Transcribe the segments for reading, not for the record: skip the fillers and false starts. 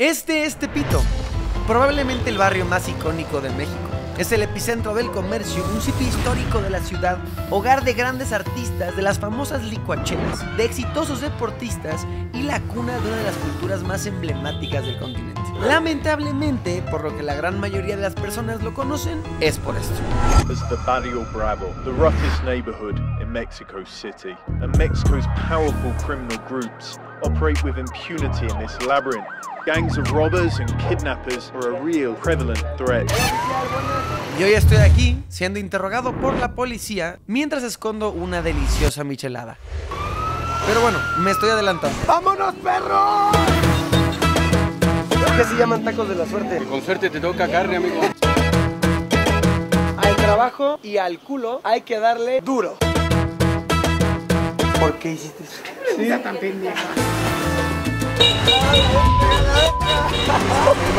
Este es Tepito, probablemente el barrio más icónico de México. Es el epicentro del comercio, un sitio histórico de la ciudad, hogar de grandes artistas, de las famosas licuachelas, de exitosos deportistas y la cuna de una de las culturas más emblemáticas del continente. Lamentablemente, por lo que la gran mayoría de las personas lo conocen, es por esto. As the Barrio Bravo, the roughest neighborhood in Mexico City, and Mexico's powerful criminal groups operate with impunity in this labyrinth. Gangs of robbers and kidnappers are a real prevalent threat. Y hoy estoy aquí siendo interrogado por la policía mientras escondo una deliciosa michelada. Pero bueno, me estoy adelantando. ¡Vámonos, perros! ¿Qué se llaman tacos de la suerte? Con suerte te toca carne, amigo. Al trabajo y al culo hay que darle duro. ¿Por qué hiciste eso? Sí, está tan pendeja.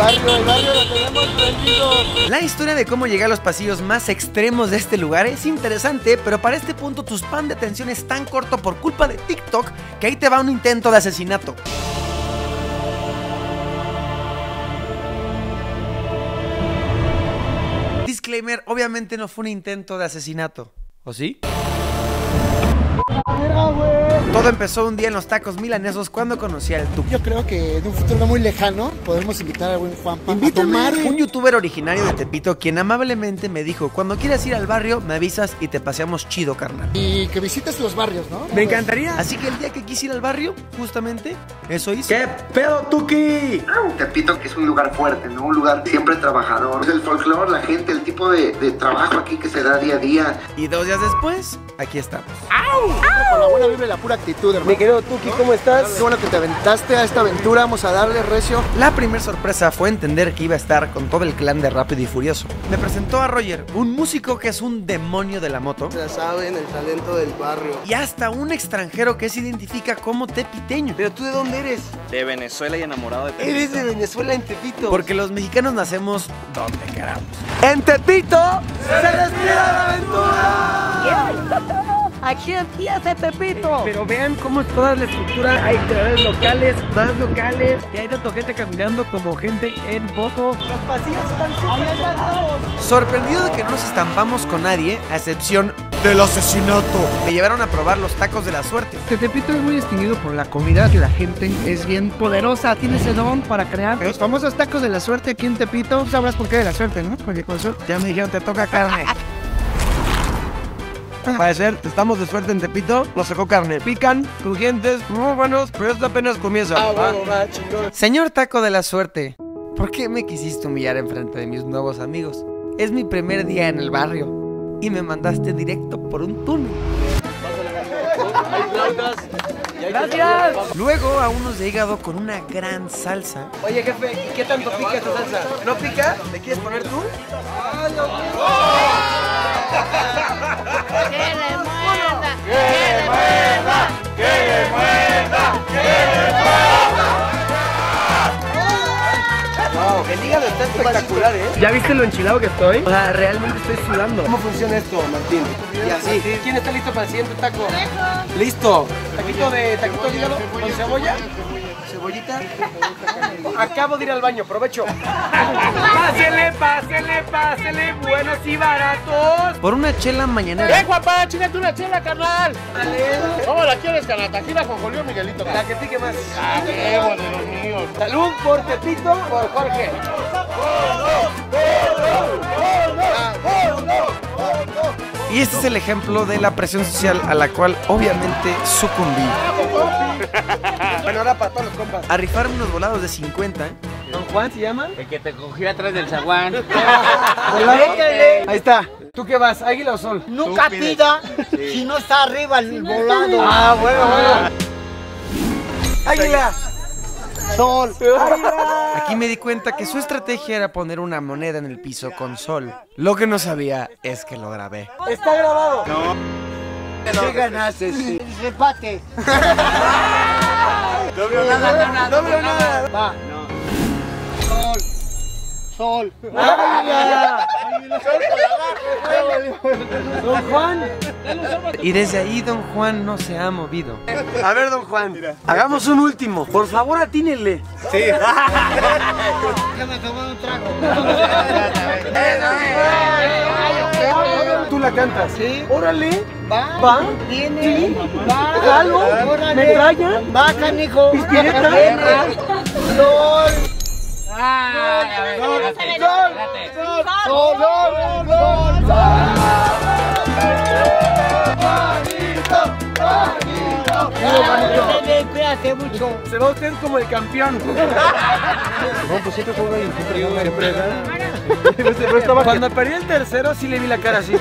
El barrio lo tenemos tranquilo. La historia de cómo llegué a los pasillos más extremos de este lugar es interesante, pero para este punto tu spam de atención es tan corto por culpa de TikTok que ahí te va un intento de asesinato. Disclaimer, obviamente no fue un intento de asesinato, ¿o sí? Todo empezó un día en los tacos milanesos cuando conocí al Tuki. Yo creo que en un futuro muy lejano podemos invitar al buen Juanpa a tomar. Un youtuber originario de Tepito quien amablemente me dijo: cuando quieras ir al barrio me avisas y te paseamos chido, carnal. Y que visites los barrios, ¿no? Me encantaría. Así que el día que quise ir al barrio, justamente eso hice. ¡Qué pedo, Tuki! Tepito que es un lugar fuerte, ¿no? Un lugar siempre trabajador. Es el folclore, la gente, el tipo de trabajo aquí que se da día a día. Y 2 días después, aquí estamos. ¡Au! ¡Au! Con la buena vibra y la pura actitud, hermano. Mi querido Tuki, ¿cómo estás? Qué bueno que te aventaste a esta aventura, vamos a darle recio. La primera sorpresa fue entender que iba a estar con todo el clan de Rápido y Furioso. Me presentó a Roger, un músico que es un demonio de la moto. Ya saben, el talento del barrio. Y hasta un extranjero que se identifica como tepiteño. ¿Pero tú de dónde eres? De Venezuela y enamorado de Tepito. ¿Eres de Venezuela en Tepito? Porque los mexicanos nacemos donde queramos. ¡En Tepito se despide la aventura! Yeah. Aquí empieza Tepito. Pero vean cómo es toda la estructura. Hay creadores locales, más locales. Y hay tanto gente caminando como gente en poco. Los pasillos están súper. Sorprendido de que no nos estampamos con nadie, a excepción del asesinato. Me llevaron a probar los tacos de la suerte. Tepito es muy distinguido por la comida. La gente es bien poderosa. Tiene ese don para crear los famosos tacos de la suerte aquí en Tepito. Sabrás por qué de la suerte, ¿no? Porque con suerte ya me dijeron, te toca carne. Parecer, estamos de suerte en Tepito, nos sacó carne. Pican, crujientes, muy buenos, pero esto apenas comienza. Señor Taco de la Suerte, ¿por qué me quisiste humillar enfrente de mis nuevos amigos? Es mi primer día en el barrio y me mandaste directo por un túnel. Gracias. Luego a unos de hígado con una gran salsa. Oye, jefe, ¿qué tanto pica esta salsa? ¿No pica? ¿Le quieres poner tú? ¡Ay, Dios mío! ¡Que le muerda! ¡Que le muerda! ¡Que le muerda! ¡Que le muerda! ¡Wow! El hígado está espectacular, ¿eh? ¿Ya viste lo enchilado que estoy? O sea, realmente estoy sudando. ¿Cómo funciona esto, Martín? Y así. ¿Quién está listo para el siguiente taco? ¡Listo! Taquito de hígado con cebolla. Cebollita. Acabo de ir al baño, provecho. Pásele, pásele, pásele, buenos y baratos. Por una chela mañanera. ¡Eh, guapa! ¡Chingate una chela, carnal! Dale. ¿Cómo la quieres, carnal? Taquila con Julio Miguelito. La que pique más. ¡Salud de los míos! ¡Salud por Tepito, por Jorge! Y este es el ejemplo de la presión social a la cual obviamente sucumbí. Bueno, ahora para todos los compas. A rifar unos volados de 50. ¿Don Juan se llama? El que te cogió atrás del zaguán. Ahí está. ¿Tú qué vas? ¿Águila o sol? Nunca pida si no está arriba el volado. Ah, bueno. ¡Águila! ¡Sol! ¡Águila! Aquí me di cuenta que su estrategia era poner una moneda en el piso con sol. Lo que no sabía es que lo grabé. ¡Está grabado! No. ¿Qué ganaste? Sí. El repate. No veo nada. No veo nada. Va. No. Sol. Sol. Don Juan. Y desde ahí don Juan no se ha movido. A ver, don Juan, mira, hagamos un último. Por favor, atínenle. Sí. Ya me tomó un trago. Tú la cantas. Sí. Órale. Va, viene, ¿sí? Va, galo, metralla, va, canijo, pispireta, sol. Ah, sol, sol, sol, sol, sol, sol. Cuídate mucho. Se va usted como el campeón. No, pues siempre juega y siempre gana. Cuando perdí el tercero sí le vi la cara así.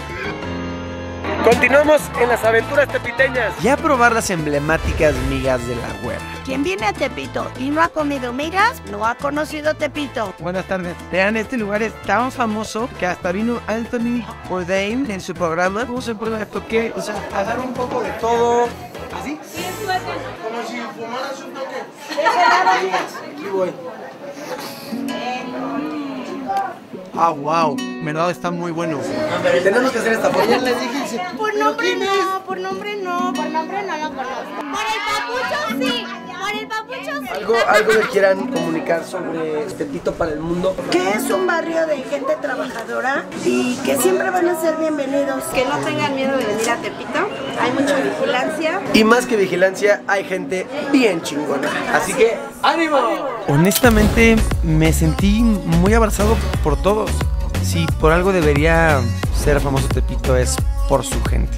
Continuamos en las aventuras tepiteñas. Y a probar las emblemáticas migas de la huerta. Quien viene a Tepito y no ha comido migas, no ha conocido Tepito. Buenas tardes. Vean, este lugar es tan famoso que hasta vino Anthony Bourdain en su programa. ¿Cómo se prueba esto? ¿Qué? O sea, a dar un poco de todo. ¿Así? Sí, como si fumaras un toque. Aquí voy. Ah, wow, verdad, está muy bueno. Tenemos que hacer esta foto. Les dije, por nombre no lo conozco. Por el papucho sí, por el papucho sí. Algo que quieran comunicar sobre Tepito para el mundo. Que es un barrio de gente trabajadora y que siempre van a ser bienvenidos. Que no tengan miedo de venir a Tepito, hay mucha vigilancia. Y más que vigilancia, hay gente bien chingona. Así que, ¡ánimo! Honestamente, me sentí muy abrazado por todos. Si por algo debería ser famoso Tepito es por su gente.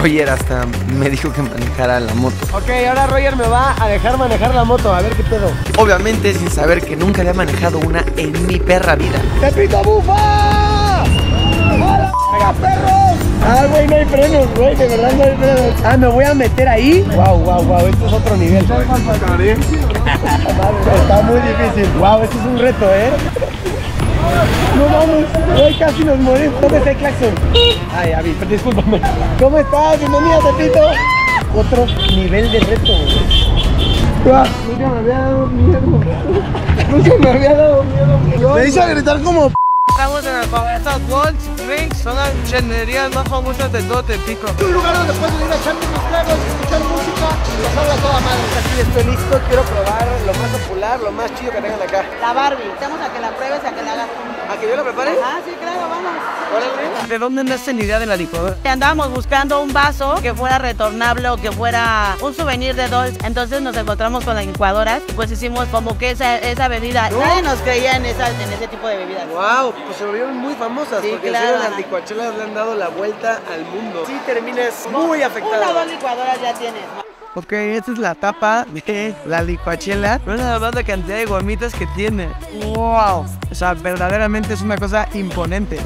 Roger hasta me dijo que manejara la moto. Ok, ahora Roger me va a dejar manejar la moto, a ver qué pedo. Obviamente sin saber que nunca había manejado una en mi perra vida. ¡Tepito bufa! ¡Hola, perros! Ah, güey, no hay frenos, güey, de verdad no hay frenos. Ah, me voy a meter ahí. Wow, wow, wow, esto es otro nivel. Está muy difícil. Wow, esto es un reto, ¿eh? No vamos, hoy casi nos morimos. ¿Dónde está el claxon? Ay, Avi, discúlpame. ¿Cómo estás? Bienvenida, Tepito. Otro nivel de reto, güey. Nunca me había dado miedo. Me hizo gritar como... Estamos en el pabellón Waltz Drinks, son las chenderías más famosas de todo Tepito. Un lugar donde puedes venir a echarte tus tragos, escuchar música y pasarla toda madre. Aquí estoy listo, quiero probar lo más popular, lo más chido que tengan acá. La Barbie, estamos a que la pruebes, a que la hagas. ¿A que yo la prepare? Ah, sí, claro, vamos. ¿De dónde nace la idea de la licuadora? Andábamos buscando un vaso que fuera retornable o que fuera un souvenir de dulce. Entonces nos encontramos con las licuadoras y pues hicimos como que esa bebida. ¿No? Nadie nos creía en ese tipo de bebidas. Wow, pues se volvieron muy famosas, sí, porque claro, las licuachelas le han dado la vuelta al mundo. Sí, terminas muy afectada. Una o dos licuadoras ya tienes. Ok, esta es la tapa de la licuachela. No es nada más la cantidad de gomitas que tiene. ¡Wow! O sea, verdaderamente es una cosa imponente.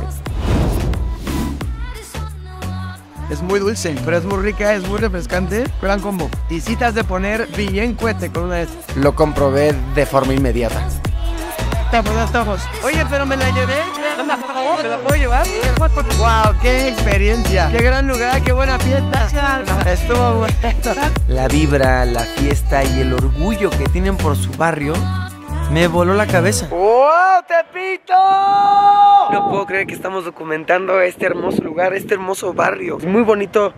Es muy dulce, pero es muy rica, es muy refrescante. Gran combo. Y si te has de poner bien cuete con una de estas. Lo comprobé de forma inmediata. Tapos, los ojos. Oye, pero me la llevé. ¿Me la puedo llevar? ¡Wow! ¡Qué experiencia! ¡Qué gran lugar! ¡Qué buena fiesta! Estuvo bueno. La vibra, la fiesta y el orgullo que tienen por su barrio me voló la cabeza. ¡Wow, Tepito! No puedo creer que estamos documentando este hermoso lugar, este hermoso barrio. Es muy bonito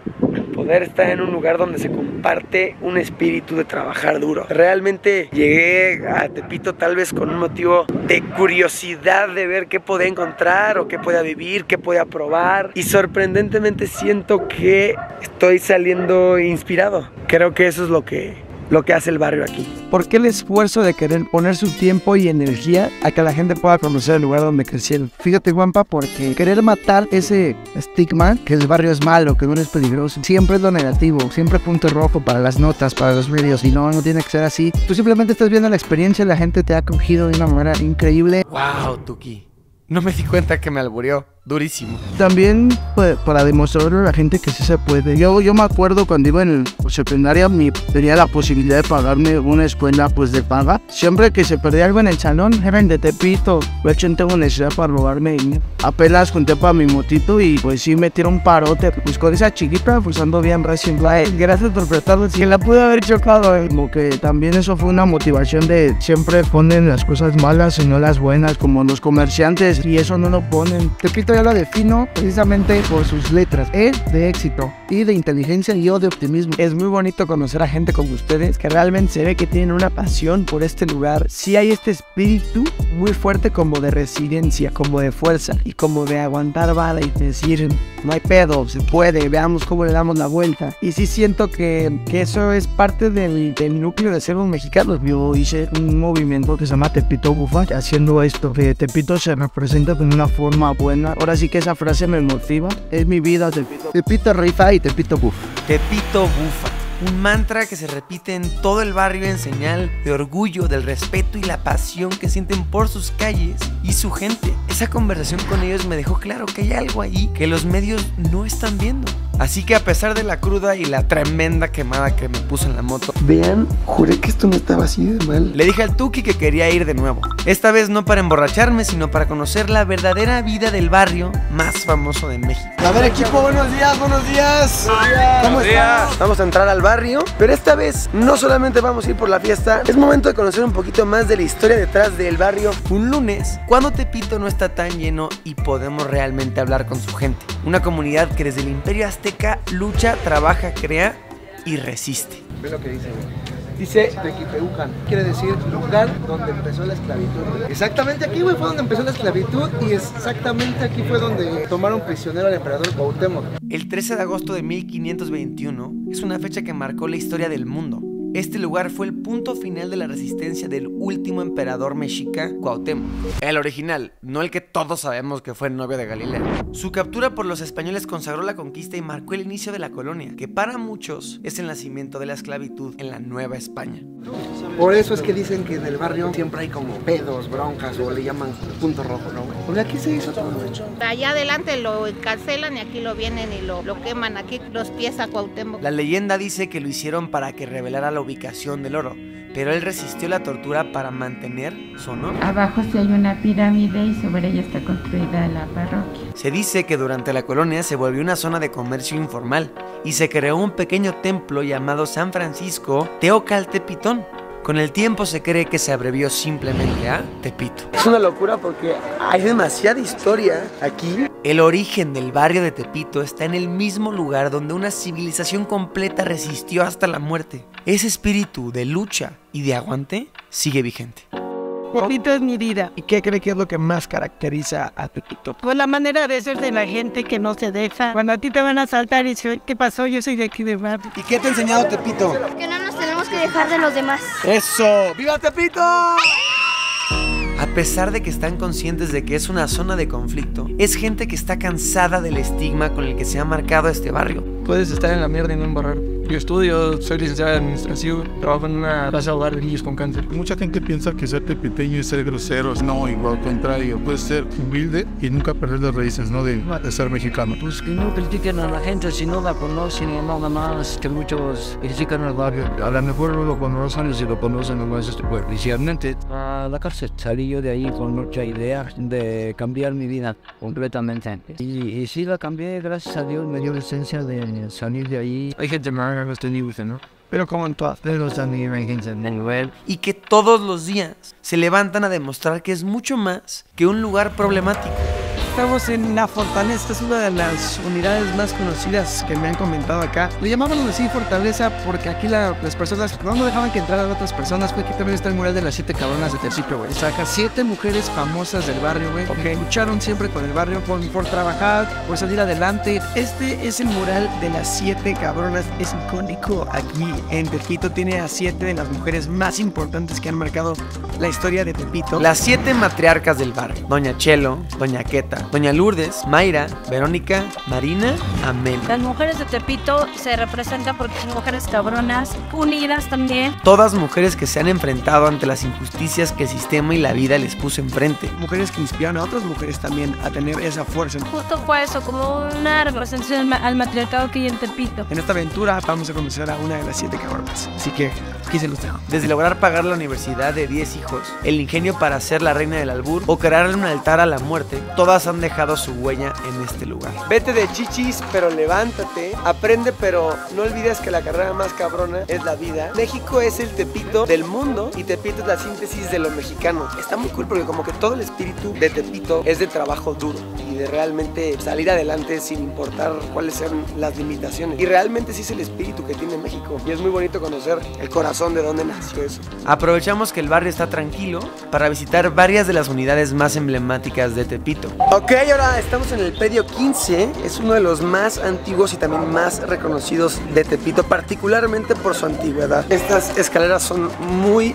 poder estar en un lugar donde se comparte un espíritu de trabajar duro. Realmente llegué a Tepito tal vez con un motivo de curiosidad de ver qué podía encontrar o qué podía vivir, qué podía probar. Y sorprendentemente siento que estoy saliendo inspirado. Creo que eso es lo que hace el barrio aquí. ¿Por qué el esfuerzo de querer poner su tiempo y energía a que la gente pueda conocer el lugar donde crecieron? Fíjate, Juanpa, porque querer matar ese estigma que el barrio es malo, que no es peligroso, siempre es lo negativo, siempre punto rojo para las notas, para los medios, y no tiene que ser así. Tú simplemente estás viendo la experiencia, la gente te ha acogido de una manera increíble. ¡Wow, Tuki! No me di cuenta que me albureó durísimo. También pues, para demostrarle a la gente que sí se puede. Yo me acuerdo cuando iba en el secundaria, tenía la posibilidad de pagarme una escuela pues de paga. Siempre que se perdía algo en el salón, eran de Tepito. De hecho, no tengo necesidad para robarme. Apenas junté para mi motito y pues sí me tiró un parote. Pues con esa chiquita, pues ando bien recién. Gracias por prestarlo. Que la pude haber chocado. Como que también eso fue una motivación de siempre ponen las cosas malas y no las buenas, como los comerciantes. Y eso no lo ponen. Tepito ya la defino precisamente por sus letras. Él de éxito y de inteligencia, y yo de optimismo. Es muy bonito conocer a gente como ustedes que realmente se ve que tienen una pasión por este lugar. Sí hay este espíritu muy fuerte como de resiliencia, como de fuerza y como de aguantar vara y decir no hay pedo, se puede, veamos cómo le damos la vuelta. Y sí siento que eso es parte del núcleo de ser un mexicano. Yo hice un movimiento que se llama Tepito Bufach, haciendo esto, que Tepito se representa de una forma buena. Ahora sí que esa frase me motiva, es mi vida Tepito. Tepito rifa y Tepito bufa. Tepito bufa, un mantra que se repite en todo el barrio en señal de orgullo, del respeto y la pasión que sienten por sus calles y su gente. Esa conversación con ellos me dejó claro que hay algo ahí que los medios no están viendo. Así que a pesar de la cruda y la tremenda quemada que me puso en la moto, vean, juré que esto no estaba así de mal, le dije al Tuki que quería ir de nuevo. Esta vez no para emborracharme, sino para conocer la verdadera vida del barrio más famoso de México. A ver equipo, buenos días, buenos días. ¿Cómo estás? Vamos a entrar al barrio, pero esta vez no solamente vamos a ir por la fiesta. Es momento de conocer un poquito más de la historia detrás del barrio. Un lunes, cuando Tepito no está tan lleno y podemos realmente hablar con su gente. Una comunidad que desde el Imperio hasta lucha, trabaja, crea y resiste. Ve lo que dice, güey. Dice Tequipeucan, quiere decir lugar donde empezó la esclavitud. Exactamente aquí, güey, fue donde empezó la esclavitud y exactamente aquí fue donde tomaron prisionero al emperador Cuauhtémoc. El 13 de agosto de 1521 es una fecha que marcó la historia del mundo. Este lugar fue el punto final de la resistencia del último emperador mexica, Cuauhtémoc. El original, no el que todos sabemos que fue el novio de Galilea. Su captura por los españoles consagró la conquista y marcó el inicio de la colonia, que para muchos es el nacimiento de la esclavitud en la Nueva España. Por eso es que dicen que en el barrio siempre hay como pedos, broncas, o le llaman punto rojo, ¿no? Porque aquí se hizo todo lo hecho. Allá adelante lo encarcelan y aquí lo vienen y lo queman aquí los pies a Cuauhtémoc. La leyenda dice que lo hicieron para que revelara la ubicación del oro, pero él resistió la tortura para mantener su honor. Abajo sí hay una pirámide y sobre ella está construida la parroquia. Se dice que durante la colonia se volvió una zona de comercio informal y se creó un pequeño templo llamado San Francisco Teocaltepitón. Con el tiempo se cree que se abrevió simplemente a Tepito. Es una locura porque hay demasiada historia aquí. El origen del barrio de Tepito está en el mismo lugar donde una civilización completa resistió hasta la muerte. Ese espíritu de lucha y de aguante sigue vigente. Tepito es mi vida. ¿Y qué cree que es lo que más caracteriza a Tepito? Pues la manera de ser de la gente que no se deja. Cuando a ti te van a asaltar y dices, ¿qué pasó? Yo soy de aquí de barrio. ¿Y qué te ha enseñado Tepito? Que no nos tenemos que dejar de los demás. ¡Eso! ¡Viva Tepito! A pesar de que están conscientes de que es una zona de conflicto, es gente que está cansada del estigma con el que se ha marcado este barrio. Puedes estar en la mierda y no embarrarte. Yo estudio, soy licenciado en administración, trabajo en una casa de hogar de niños con cáncer. Mucha gente piensa que ser tepiteño es ser groseros. No, igual al contrario. Puedes ser humilde y nunca perder las raíces, ¿no? De ser mexicano. Pues que no critiquen a la gente si no la conocen y nada más, que muchos critican al barrio. A lo mejor lo conocen y si lo conocen no es este pueblo. Y si realmente a la cárcel salí yo de ahí con mucha idea de cambiar mi vida completamente. Y sí la cambié, gracias a Dios me dio la esencia de salir de ahí. Hay gente más. Pero como en todas y que todos los días se levantan a demostrar que es mucho más que un lugar problemático. Estamos en la Fortaleza, es una de las unidades más conocidas que me han comentado acá. Le llamaban así Fortaleza porque aquí las personas no dejaban que entraran otras personas, porque aquí también está el mural de las 7 cabronas de Tepito, güey. Saca 7 mujeres famosas del barrio, güey, que lucharon siempre con el barrio, por trabajar, por salir adelante. Este es el mural de las 7 cabronas, es icónico aquí en Tepito, tiene a 7 de las mujeres más importantes que han marcado la historia de Tepito. Las 7 matriarcas del barrio, Doña Chelo, Doña Queta, Doña Lourdes, Mayra, Verónica, Marina, Amel. Las mujeres de Tepito se representan porque son mujeres cabronas, unidas también. Todas mujeres que se han enfrentado ante las injusticias que el sistema y la vida les puso enfrente. Mujeres que inspiran a otras mujeres también a tener esa fuerza. Justo fue eso, como una representación al matriarcado que hay en Tepito. En esta aventura vamos a conocer a una de las 7 cabronas. Así que aquí se los tengo. Desde lograr pagar la universidad de 10 hijos, el ingenio para ser la reina del albur o crearle un altar a la muerte, todas han dejado su huella en este lugar. Vete de chichis, pero levántate. Aprende, pero no olvides que la carrera más cabrona es la vida. México es el Tepito del mundo y Tepito es la síntesis de lo mexicano. Está muy cool porque como que todo el espíritu de Tepito es de trabajo duro y de realmente salir adelante sin importar cuáles sean las limitaciones. Y realmente sí es el espíritu que tiene México y es muy bonito conocer el corazón de donde nació eso. Aprovechamos que el barrio está tranquilo para visitar varias de las unidades más emblemáticas de Tepito. Ok, ahora estamos en el predio 15. Es uno de los más antiguos y también más reconocidos de Tepito, particularmente por su antigüedad. Estas escaleras son muy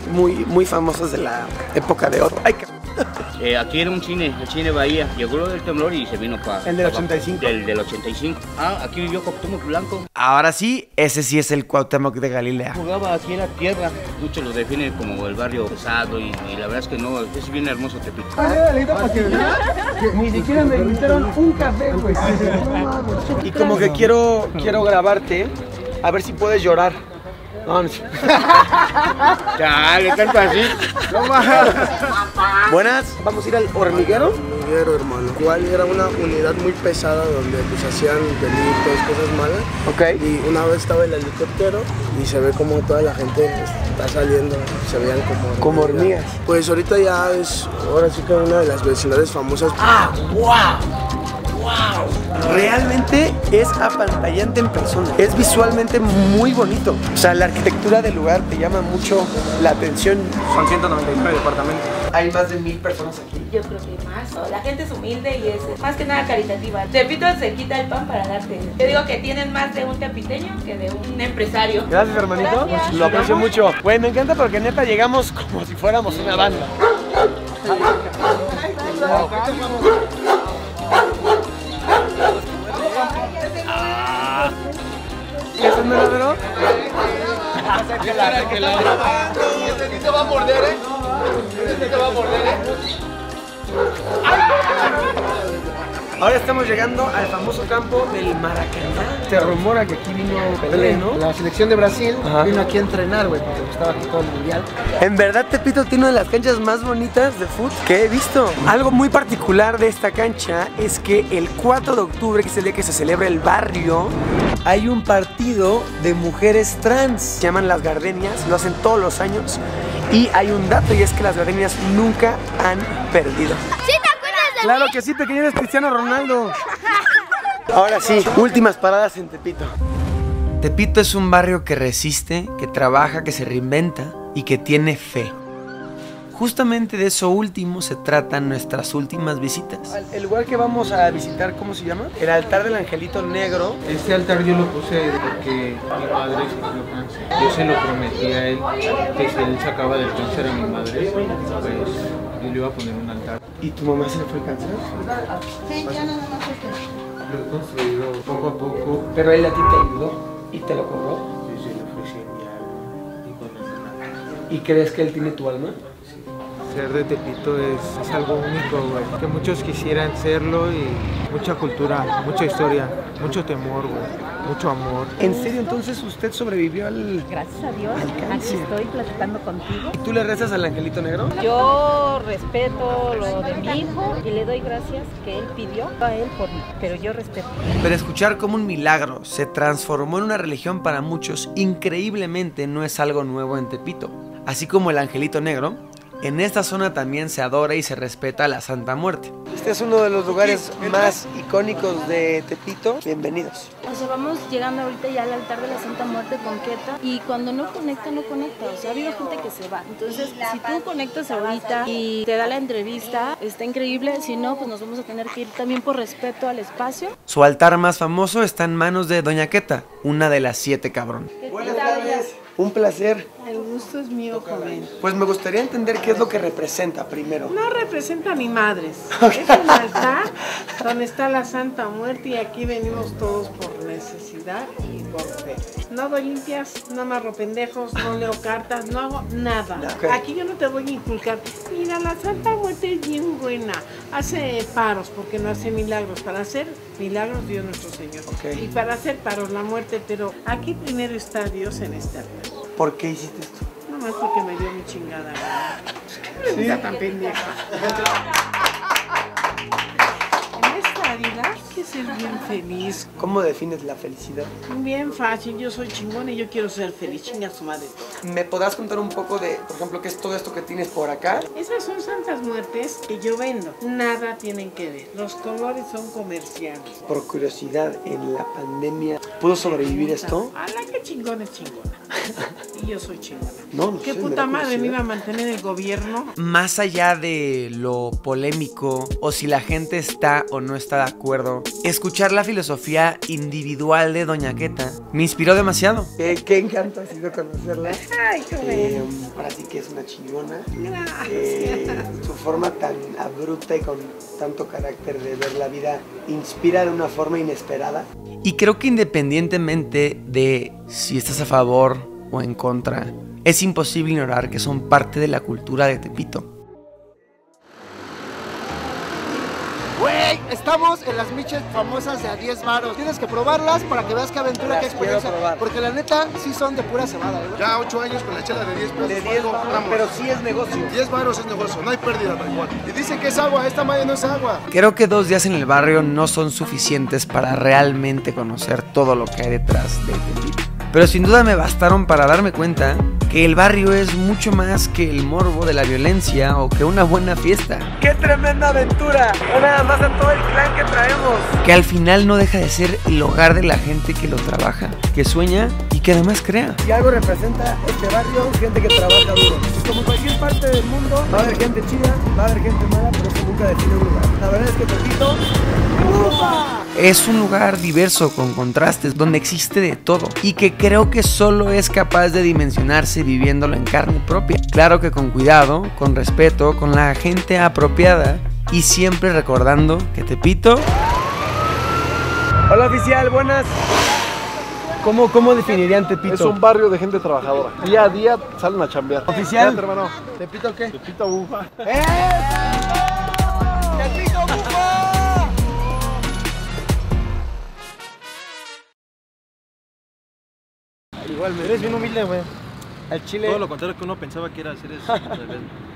famosas de la época de oro. Ay, aquí era un cine, el cine Bahía. Llegó el temblor y se vino para... ¿El del 85? Del 85. Ah, aquí vivió Cuauhtémoc Blanco. Ahora sí, ese sí es el Cuauhtémoc de Galilea. Jugaba aquí en la tierra. Muchos lo definen como el barrio pesado y la verdad es que no, es bien hermoso Tepito. Ni siquiera me invitaron un café, güey. Y como que quiero grabarte, a ver si puedes llorar. Chale, tanto así. No más. Buenas, vamos a ir al hormiguero. Hormiguero, hermano. Cual era una unidad muy pesada donde pues hacían delitos, cosas malas. Ok. Y una vez estaba el helicóptero y se ve como toda la gente está saliendo, se veían como hormigas. Pues ahorita ya es, ahora sí que una de las vecindades famosas. ¡Ah, wow! ¡Wow! Realmente es apantallante en persona. Es visualmente muy bonito. O sea, la arquitectura del lugar te llama mucho la atención. Son 199 departamentos. Hay más de 1000 personas aquí. Yo creo que más. La gente es humilde y es más que nada caritativa. Tepito se quita el pan para darte. Yo digo que tienen más de un tepiteño que de un empresario. Gracias, hermanito. Gracias. Lo aprecio mucho. Güey, me encanta porque neta llegamos como si fuéramos una banda. ¿Eso no lo veo? Este sí te va a morder, ¿eh? Este sí te va a morder, ¿eh? Ahora estamos llegando al famoso campo del Maracaná. Se rumora que aquí vino Pelé, ¿no? La selección de Brasil. Ajá. Vino aquí a entrenar, güey, porque estaba aquí todo el mundial. En verdad, Tepito tiene una de las canchas más bonitas de fútbol que he visto. Algo muy particular de esta cancha es que el 4 de octubre, que es el día que se celebra el barrio, hay un partido de mujeres trans, se llaman las Gardenias, lo hacen todos los años. Y hay un dato, y es que las Gardenias nunca han perdido. ¿Sí te acuerdas de mí? Claro que sí, pequeño, eres Cristiano Ronaldo. Ahora sí, últimas paradas en Tepito. Tepito es un barrio que resiste, que trabaja, que se reinventa y que tiene fe. Justamente de eso último se tratan nuestras últimas visitas. El lugar que vamos a visitar, ¿cómo se llama? El altar del Angelito Negro. Este altar yo lo puse porque mi padre sufrió cáncer. Yo se lo prometí a él que si él sacaba del cáncer a mi madre, pues yo le iba a poner un altar. ¿Y tu mamá se le fue el cáncer? Sí, ya no me fue. Lo he construido poco a poco. Pero él a ti te ayudó y te lo cobró. Sí, sí, lo ofrecí en mi alma y con él en la cara. ¿Y crees que él tiene tu alma? Ser de Tepito es algo único, güey, que muchos quisieran serlo y mucha cultura, mucha historia, mucho temor, güey, mucho amor. ¿En serio entonces usted sobrevivió al... Gracias a Dios, aquí estoy platicando contigo. ¿Y tú le rezas al Angelito Negro? Yo respeto lo de mi hijo y le doy gracias que él pidió a él por mí, pero yo respeto. Pero escuchar cómo un milagro se transformó en una religión para muchos, increíblemente no es algo nuevo en Tepito. Así como el Angelito Negro, en esta zona también se adora y se respeta a la Santa Muerte. Este es uno de los lugares más icónicos de Tepito. Bienvenidos. O sea, vamos llegando ahorita ya al altar de la Santa Muerte con Keta. Y cuando no conecta, no conecta. O sea, ha habido gente que se va. Entonces, si tú conectas ahorita y te da la entrevista, está increíble. Si no, pues nos vamos a tener que ir también por respeto al espacio. Su altar más famoso está en manos de Doña Queta, una de las 7 cabronas. Buenas tardes. Un placer. El gusto es mío, joven. Pues me gustaría entender qué es lo que representa primero. No representa ni madres. Okay. Es un altar donde está la Santa Muerte y aquí venimos todos por necesidad y por fe. No doy limpias, no amarro pendejos, no leo cartas, no hago nada. Okay. Aquí yo no te voy a inculcar. Mira, la Santa Muerte es bien buena. Hace paros porque no hace milagros. Para hacer milagros Dios nuestro Señor. Okay. Y para hacer paros la muerte, pero aquí primero está Dios en esta. ¿Por qué hiciste esto? nomás porque me dio mi chingada. ¿Sí? Está tan pendeja. En esta vida hay que ser bien feliz. ¿Cómo defines la felicidad? Bien fácil, yo soy chingón y yo quiero ser feliz, chinga su madre. ¿Me podrás contar un poco de, por ejemplo, qué es todo esto que tienes por acá? Esas son Santas Muertes que yo vendo. Nada tienen que ver. Los colores son comerciales. Por curiosidad, en la pandemia, ¿pudo sobrevivir esto? A la que chingón es chingona. Y yo soy chingona. No, no. ¿Qué sé, puta madre me iba a mantener el gobierno? Más allá de lo polémico o si la gente está o no está de acuerdo, escuchar la filosofía individual de Doña Queta me inspiró demasiado. Qué encanto ha sido conocerla. Ay, para ti que es una chingona. Gracias. Su forma tan abrupta y con tanto carácter de ver la vida inspira de una forma inesperada. Y creo que independientemente de si estás a favor o en contra, es imposible ignorar que son parte de la cultura de Tepito. Güey, estamos en las miches famosas de a 10 varos. Tienes que probarlas para que veas qué aventura, qué experiencia. Porque la neta, sí son de pura cebada, ¿verdad? Ya 8 años con la chela de 10 pesos. De 10 varos, pero sí es negocio. 10 varos es negocio, no hay pérdida, tal cual. Y dicen que es agua, esta madre no es agua. Creo que 2 días en el barrio no son suficientes para realmente conocer todo lo que hay detrás de Tepito. Pero sin duda me bastaron para darme cuenta que el barrio es mucho más que el morbo de la violencia o que una buena fiesta. ¡Qué tremenda aventura! ¡Nada más a todo el clan que traemos! Que al final no deja de ser el hogar de la gente que lo trabaja, que sueña y que además crea. Si algo representa este barrio, gente que trabaja duro. Como cualquier parte del mundo, va a haber gente chida, va a haber gente mala, pero eso nunca define un lugar. La verdad es que Tepito... ¡Upa! Es un lugar diverso, con contrastes, donde existe de todo y que creo que solo es capaz de dimensionarse viviéndolo en carne propia. Claro que con cuidado, con respeto, con la gente apropiada y siempre recordando que Tepito... Hola oficial, buenas. ¿Cómo definirían Tepito? Es un barrio de gente trabajadora. Día a día salen a chambear. Oficial, fíjate, hermano. ¿Tepito qué? Tepito bufa. ¡Tepito bufa! Igual, eres bien humilde, güey. Al chile. Todo lo contrario que uno pensaba que era, eres rebelde.